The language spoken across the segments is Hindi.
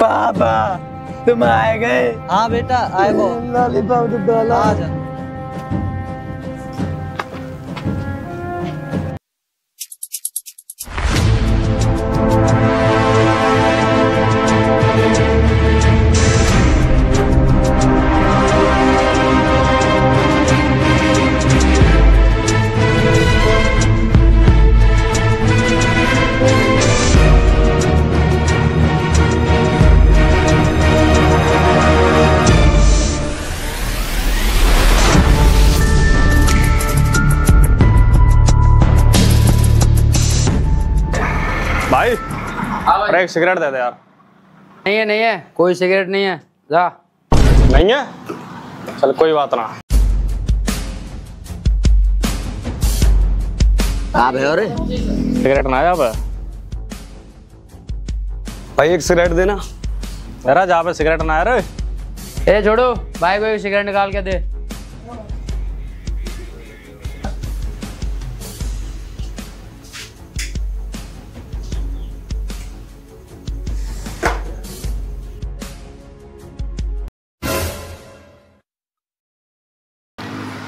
पापा तुम आए गए? हाँ बेटा आए गो। लॉलीपॉप तो डाला। आजा। अरे एक सिगरेट दे दे यार। नहीं है नहीं है, कोई सिगरेट नहीं है। जा। नहीं है, चल कोई बात ना। अरे सिगरेट ना जा भाई, एक सिगरेट देना यार। जा पे सिगरेट ना यार। ए छोड़ो भाई, कोई सिगरेट निकाल के दे।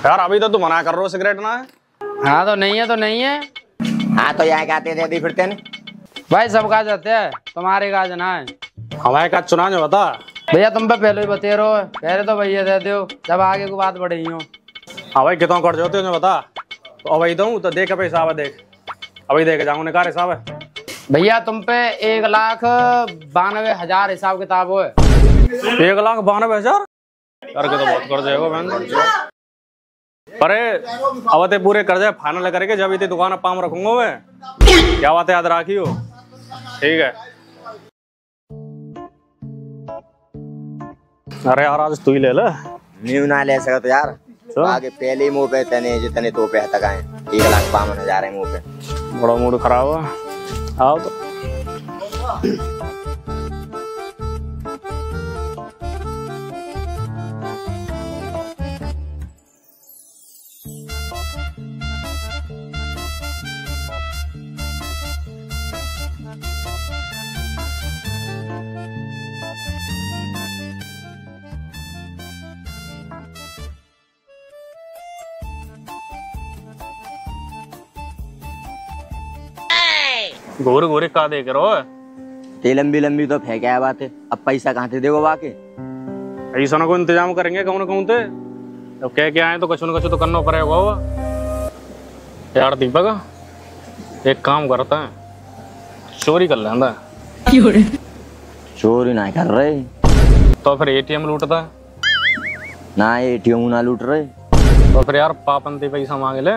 यार अभी तो तुम मना कर रहे हो सिगरेट ना है। हाँ तो नहीं है तो नहीं है। हाँ तो यहाँ कहते थे फिरते नहीं भाई, सब कहा जाते हैं, तुम्हारे कहा जाना है हमारे कहा चुना जो बता। भैया तुम पे पहले ही बते रहो, कह रहे तो भैया दे दो, जब आगे को बात बढ़ी हो। हाँ भाई कितना कर जाते हो बता, तो अभी दूँ तो देख भाई साहब, देख अभी देख जाऊँ निकाल हिसाब है। भैया तुम पे 1,92,000 हिसाब किताब हो। 1,92,000 करके तो बहुत कर जाएगा। अरे अब ते पूरे कर जाए फाइनल करके, जब इतनी दुकान पाम रखूंगा मैं। क्या बात है, याद राखी हो। ठीक है। अरे यार आज तू ही ले ले। न्यू ना ले सकते तो यार तो? आगे पहले मुंह पे तने जितने तो पे तक आए 1,52,000 मुंह पे। बड़ा मूड खराब है। आओ तो गोरे गोरे का देख रहे हो? ते लंबी लंबी तो फेंक आया बात है। अब पैसा कहाँ से देगा वाके? पैसा ना कोई इंतजाम करेंगे कहूँ ना कहूँ ते। अब कह के आए तो कछु न कछु तो करना पड़ेगा हुआ। यार दीपक एक काम करता है, चोरी कर लेता है। चोरी ना कर रहे तो फिर ATM लूटता है ना? ATM ना लूट रहे तो फिर यार पापनती पैसा मांगे ले।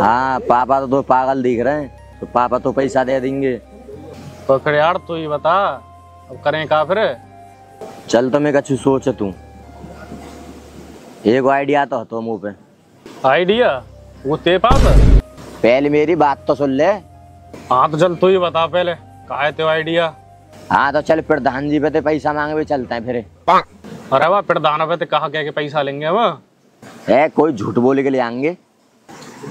हाँ पापा तो पागल दिख रहे हैं, तो पापा तो पैसा दे देंगे। तो फिर यार तू ही बता अब करें का फिर? चल तो मैं कछु सोच, तू एक आइडिया तो हतो मुँह पे। आइडिया वो ते पास, पहले मेरी बात तो सुन ले। हाँ तो चल तू ही बता पहले काहे ते आइडिया। हाँ तो चल प्रधान जी पे ते पैसा मांगे भी चलते हैं फिर। अरे वाह प्रधान पे ते कहा क्या के पैसा लेंगे वह? ए कोई झूठ बोले के ले आएंगे।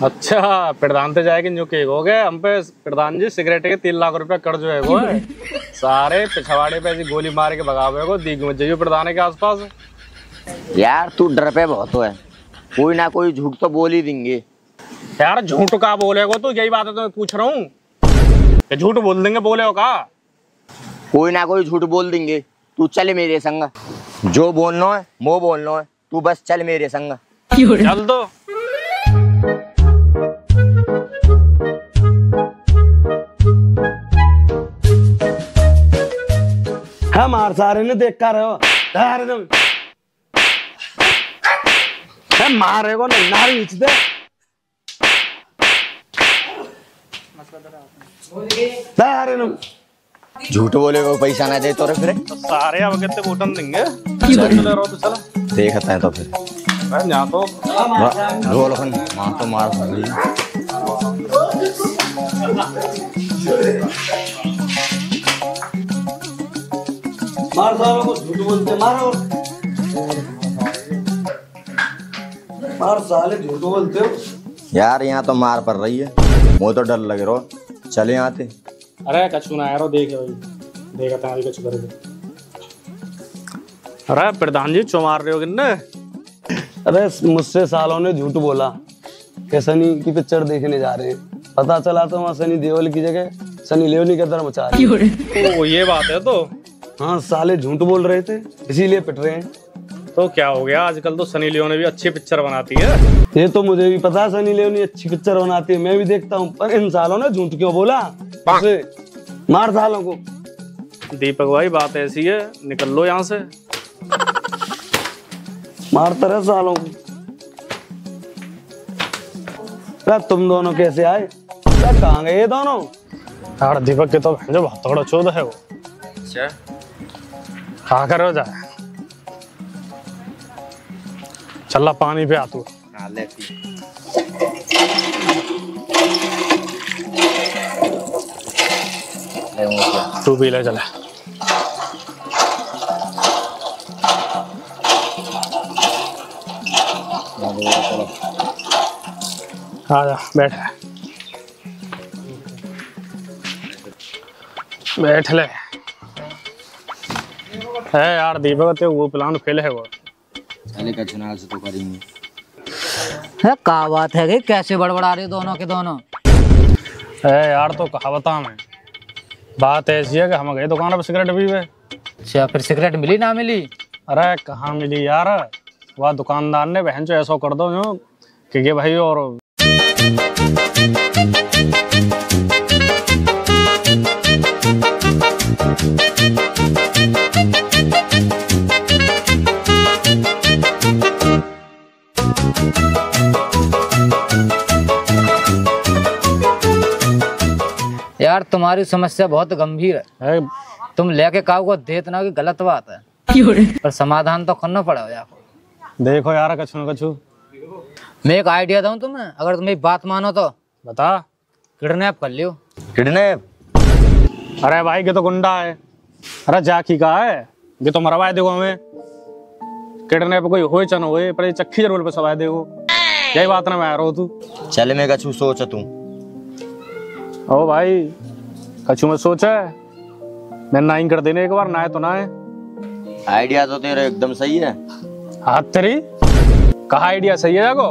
अच्छा प्रधान से जाएगी जो के हो गए हम पे। प्रधान जी सिगरेट के 3 लाख रुपया कर्ज है वो सारे पिछवाड़े पे ऐसी गोली मार के भगावे को दीग मत जाइयो प्रधान के आसपास। यार तू डर पे बहुत है, कोई ना कोई झूठ तो बोल ही देंगे। यार झूठ का बोलेगो तू? यही बात है तो पूछ रहा हूँ, झूठ बोल देंगे बोले हो का? कोई ना कोई झूठ बोल देंगे, तू चल मेरे संग। जो बोलना है वो बोलना है, तू बस चल मेरे संग। चल दो हमारे सारे ने देखा रहो मारे को नारी दे। झूठ बोले को पैसा ना दे तो रे फिर सारे अब कितने बोटन देंगे। देखते हैं तो फिर तो मार मार साहब को झूठ बोलते मारो। मार साले झूठ बोलते हो यार, यहाँ तो मार पड़ रही है। मुझे तो डर लग रहा, चले आते। अरे कछु ना यारो देखे भाई। देखता है कुछ करोगे। अरे प्रधान जी चुमार रहे हो किन्ने। अरे मुझसे सालों ने झूठ बोला कि सनी की पिक्चर देखने जा रहे हैं, पता चला तो वहाँ सनी देओल की जगह सनी लियोनी का दर मचा रहे। ओ ये बात है तो। हाँ साले झूठ बोल रहे थे इसीलिए पिट रहे हैं। तो क्या हो गया, आजकल तो सनी लियोनी भी अच्छी पिक्चर बनाती है। ये तो मुझे भी पता है सनी लियोनी अच्छी पिक्चर बनाती है, मैं भी देखता हूँ, पर इन सालों ने झूठ क्यों बोला, उसे मार सालों को। दीपक भाई बात ऐसी है, निकल लो यहाँ से। मारता रहे सालों को। तुम दोनों कैसे आए, कहाँ गए ये दोनों? यार दीपक के तो जो बहुत थोड़ा चोद है वो। अच्छा कहाँ करो जाए, चल पानी पे आतू। तू भी ले चला। आजा बैठ बैठ ले। है यार दीपक ते वो प्लान फेल है वो। चले का चुनाव से तो करेंगे। है क्या बात है, कैसे बड़बड़ा रहे दोनों के दोनों। है यार तो कहावता में बात ऐसी है कि हम गए दुकान पर सिगरेट भी हुए। अच्छा फिर सिगरेट मिली ना मिली? अरे कहाँ मिली यार, वह दुकानदार ने बहन जो ऐसा कर दो जो कि ये भाई और यार तुम्हारी समस्या बहुत गंभीर है, तुम लेके काव को देते ना कि गलत बात है, पर समाधान तो करना पड़ा यार। देखो यार कछु न कछु, मैं एक आइडिया दूं तुम्हें, अगर तुम मेरी बात मानो तो। बता। किडनैप कर लियो। किडनैप? अरे भाई ये तो गुंडा है, अरे जाकी का है ये तो मरवा देखो हमें। किडनैप कोई होए चन होए पर ये चक्की जरूर पे सवाए देखो। यही बात ना मैं आ रहा हूँ तू चल मैं कछु सोच तू। ओ भाई कछु में सोच है, मैं नाइन कर देने एक बार ना है तो ना है। आइडिया तो तेरा एकदम सही है। हाथ तेरी कहा आइडिया सही है को?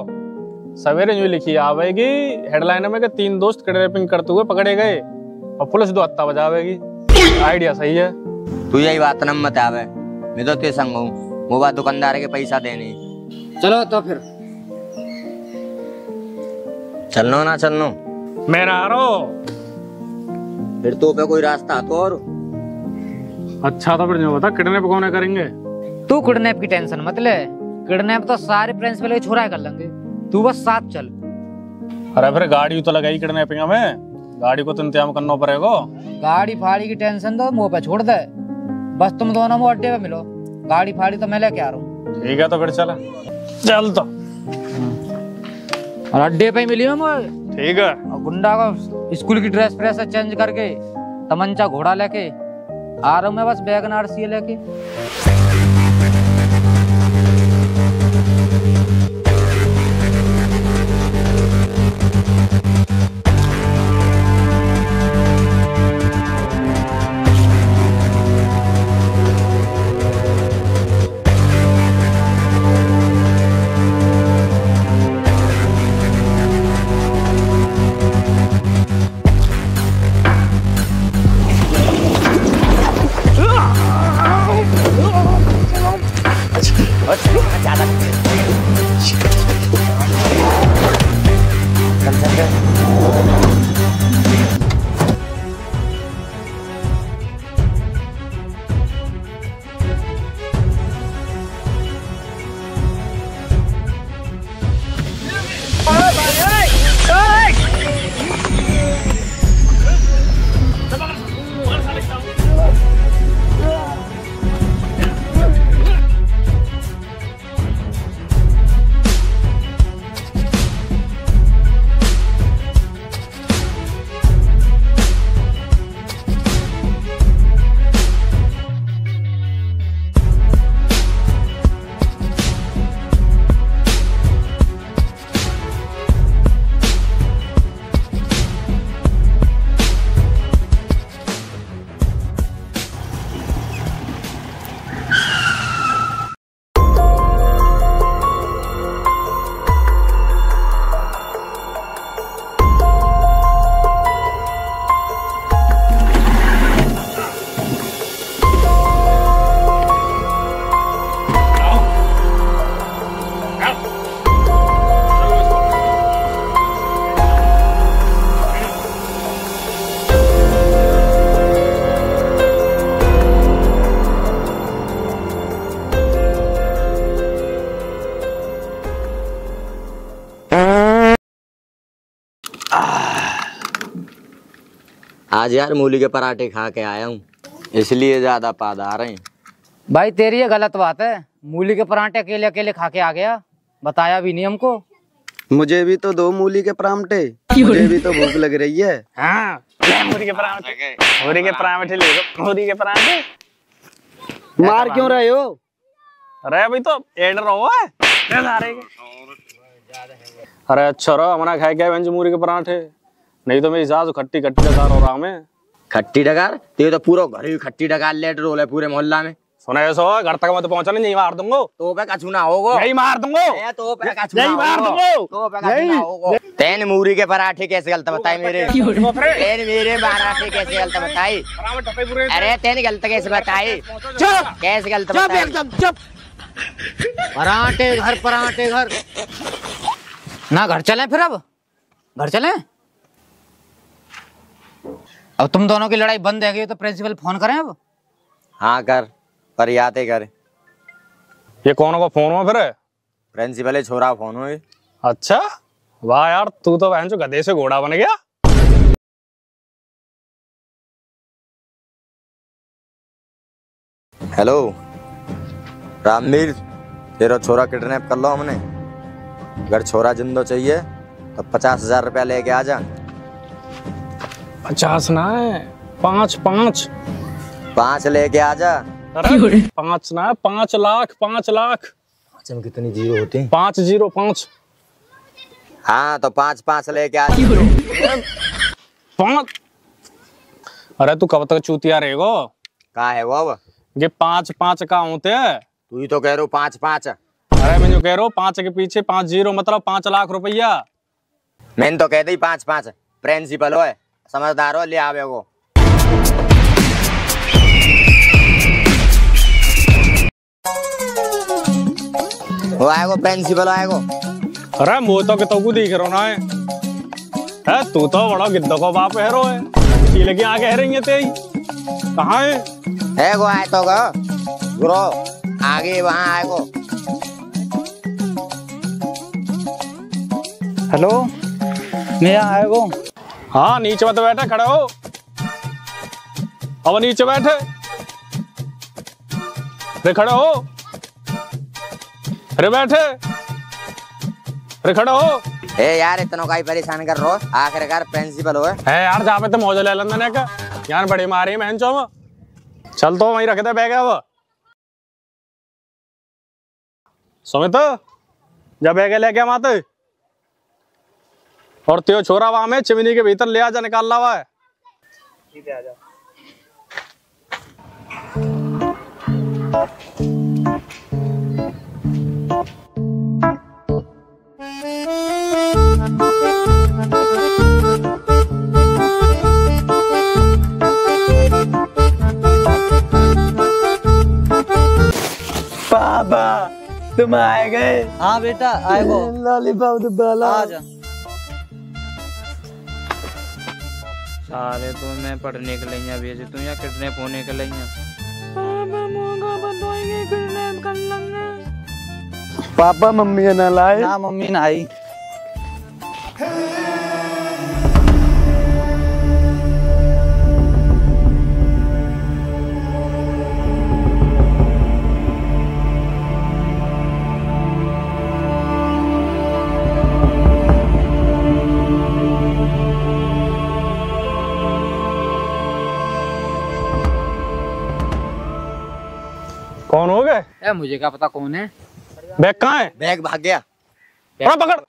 सवेरे न्यूज लिखी आवेगी हेडलाइन में कि 3 दोस्त किडनैपिंग करते हुए पकड़े गए और पुलिस 2 हत्ता बजावेगी। आइडिया सही है। तू यही बात न मत आवे, मैं तो तेरे संग हूँ, वो बात दुकानदार के पैसा देने। चलो तो फिर चलनो ना चलनो मैं ना आ रहा, फिर तो पे कोई रास्ता तो और। अच्छा तो फिर बता किडनैप कौन करेंगे? तू किडनैप की टेंशन मत ले, किडनैप तो सारे प्रिंसिपल छोरा कर लेंगे, तू बस साथ चल। अरे फिर गाड़ी तो लगाई किडनैपिंग में, गाड़ी को तो इंतजाम करना पड़ेगा। गाड़ी फाड़ी की टेंशन तो मुँह पे छोड़ दे, बस तुम दोनों मुँह अड्डे पे मिलो, गाड़ी फाड़ी तो मैं लेके आ रहा हूँ। ठीक है तो फिर चल चल तो अड्डे पे मिली हो। ठीक है। और गुंडा को स्कूल की ड्रेस प्रेस चेंज करके तमंचा घोड़ा लेके आ रहा हूँ मैं, बस बैगन आरसी लेके। आज यार मूली के पराठे खा के आया हूँ, इसलिए ज़्यादा पाद आ रहे हैं। भाई तेरी ये गलत बात है, मूली के पराठे अकेले अकेले खा के आ गया, बताया भी नहीं हमको। मुझे भी तो दो मूली के पराठे, मुझे भी तो भूख लग रही है। हाँ, मूली के पराठे, मूली के पराठे ले लो, मूली के पराठे। मार क्यों रहे हो? अरे भाई तो एडर हो है। अरे अच्छा रहो, हमारा खाए क्या मूली के पराठे, नहीं तो मेरी सास खट्टी खट्टी डकार हो रहा हमें। खट्टी डकार? तेरे तो पूरा घर ही खट्टी डकार लेटर रोल है पूरे मोहल्ला में। सुना सो घर तक मैं तो पहुंचा नहीं, मार दूंगा तो पे कछू ना होगा, नहीं मार दूंगा तो पे कछू नहीं मार दूंगा तो पे कछू ना होगा। तेन मूली के पराठे कैसे गलत बताई मेरे, तेन मेरे पराठे कैसे गलत बताई? अरे तेन गलत कैसे बताई, कैसे गलत बताई? पराठे घर, पराठे घर ना। घर चले फिर, अब घर चले। अब तुम दोनों की लड़ाई बंद है गई तो प्रिंसिपल फोन करें अब? हाँ कर, पर यादें कर। ये कौन को फोन हुआ फिर? प्रिंसिपल है छोरा फोन हुआ। अच्छा वाह यार, तू तो बहन जो गधे से घोड़ा बन गया। हेलो रामवीर, तेरा छोरा किडनैप कर लो हमने, अगर छोरा जिंदा चाहिए तो 50,000 रुपया लेके आ जा। 50 ना है, 5 लेके आ जा। 5 ना है, 5 लाख। 5 लाख में कितनी जीरो होती है? 5 जीरो 5। हाँ तो 5 लेके आ जा। 5? अरे तू कब तक चूतिया रहेगा? का है वो अब ये 5 का होते है? तू ही तो कह रहे हो 5। अरे मैं जो कह रहा हूँ 5 के पीछे 5 जीरो मतलब 5 लाख रुपया। मैंने तो कह दी 5। प्रिंसिपल हो, समझदार हो, ले आवे वो। आएगो प्रिंसिपल आएगो। अरे मो तो कितो दिख रहा ना है, तू तो बड़ा गिद्धो को बाप है रो है की आगे रही है तेरी कहा है? एगो आए तो गुरो आगे वहाँ आएगो। हेलो मैं आएगो। हाँ नीचे मत बैठे, खड़े हो अब, नीचे बैठे रे, खड़े हो रे, बैठे रे, खड़े हो। ए यार इतना का ही परेशान कर रहो, आखिरकार प्रिंसिपल हो है यार। जहाँ पे तो मौज ले लंदन का यार, बड़े मारे मैं चो। चल तो वहीं रख दे बैग अब। सुमित जब बैग लेके हम आते और त्यो छोरा वहां में चिमनी के भीतर ले आजा, निकाल ला हुआ है। ठीक है आजा। बाबा तुम आए गए? हाँ बेटा आए गो। लॉलीपॉप वाला आजा। साले तुम्हें पढ़ने के लिए भेजे, तुम यहाँ किडनैप होने के लिए। पापा मम्मी ना लाए ना, मम्मी ना आई। कौन हो गए? ए मुझे क्या पता कौन है। बैग कहाँ है? बैग भाग गया। पकड़।